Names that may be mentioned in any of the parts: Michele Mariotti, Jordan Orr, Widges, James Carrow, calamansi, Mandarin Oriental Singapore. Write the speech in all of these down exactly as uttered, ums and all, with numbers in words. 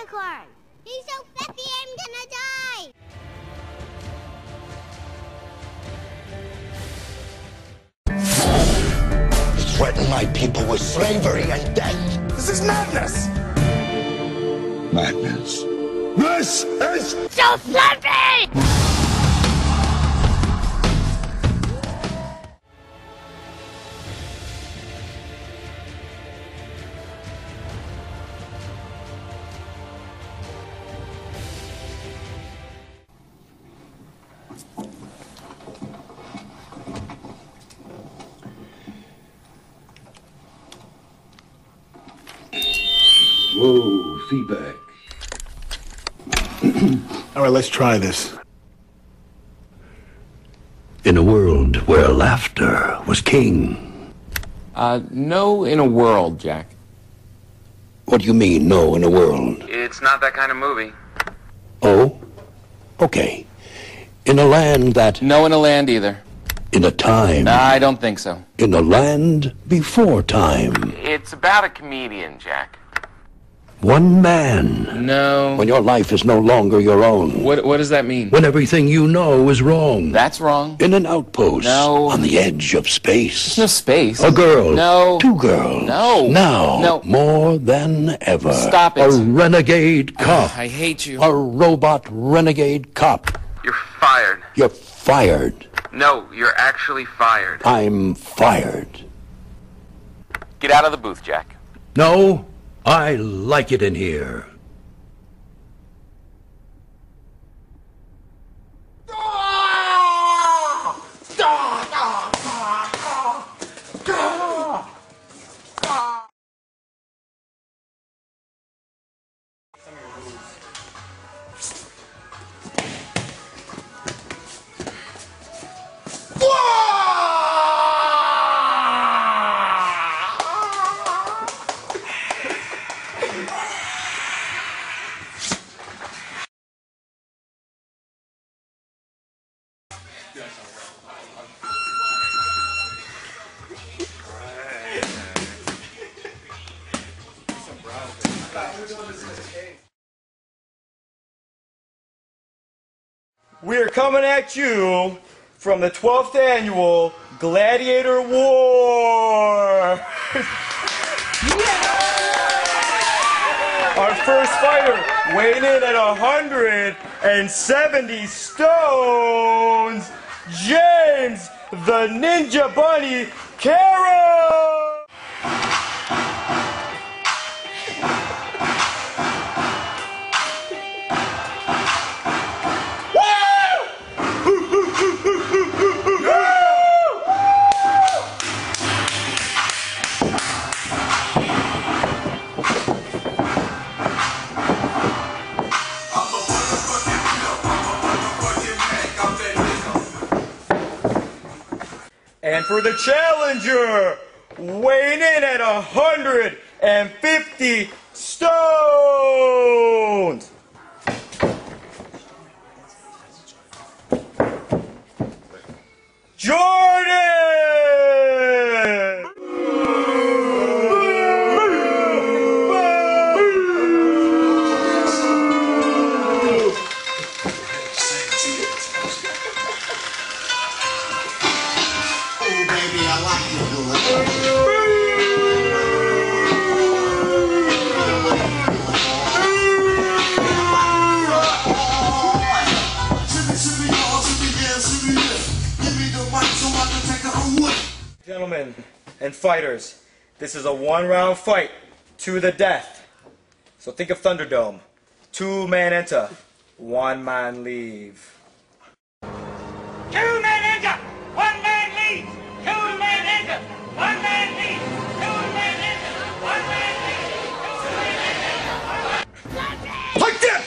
unicorn. He's so fluffy, I'm gonna die. Threaten my people with slavery and death. This is madness. Madness. This is so fluffy! Whoa, feedback. All right, let's try this. In a world where laughter was king. Uh, no in a world, Jack. What do you mean, no in a world? It's not that kind of movie. Oh? Okay. In a land that... No in a land either. In a time... Nah, I don't think so. In a land before time. It's about a comedian, Jack. One man. No. When your life is no longer your own. What, what does that mean? When everything you know is wrong. That's wrong. In an outpost. No. On the edge of space. No space. A girl. No. Two girls. No. Now. No. More than ever. Stop it. A renegade cop. Uh, I hate you. A robot renegade cop. You're fired. You're fired. No, you're actually fired. I'm fired. Get out of the booth, Jack. No. I like it in here. We're coming at you from the twelfth annual Gladiator War! Our first fighter weighed in at one hundred seventy stones, James the Ninja Bunny Carrow! And for the challenger, weighing in at one hundred fifty stones, Jordan! Gentlemen and fighters, this is a one-round fight to the death. So think of Thunderdome. Two men enter, one man leave. Two men enter, one man leaves. Two men enter, one man leaves. Two men enter, one man leaves. Two men enter, one man leaves. Like this!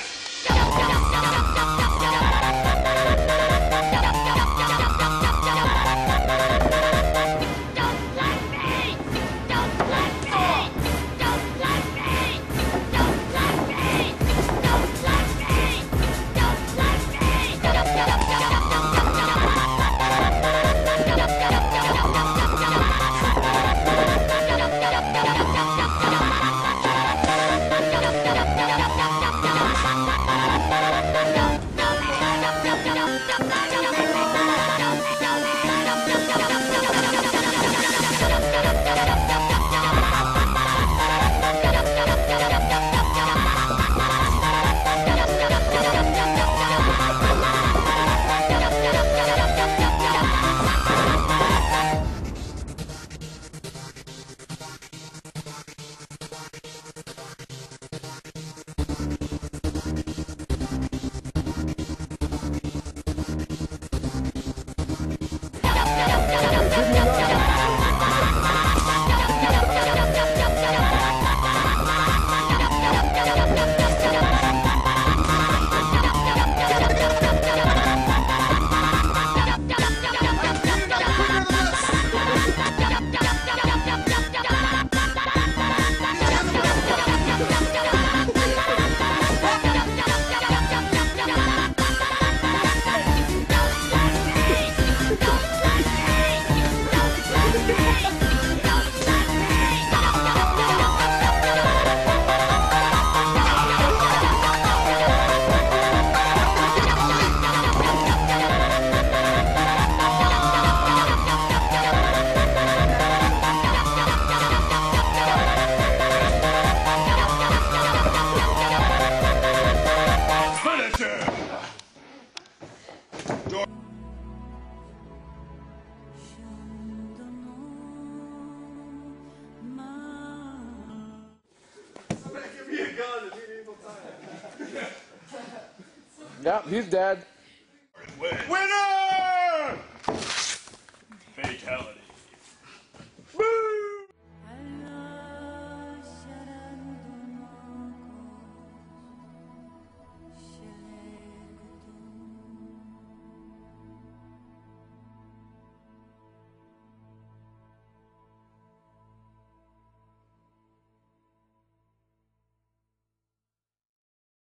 Yeah, he's dead. Win. Winner! Fatality.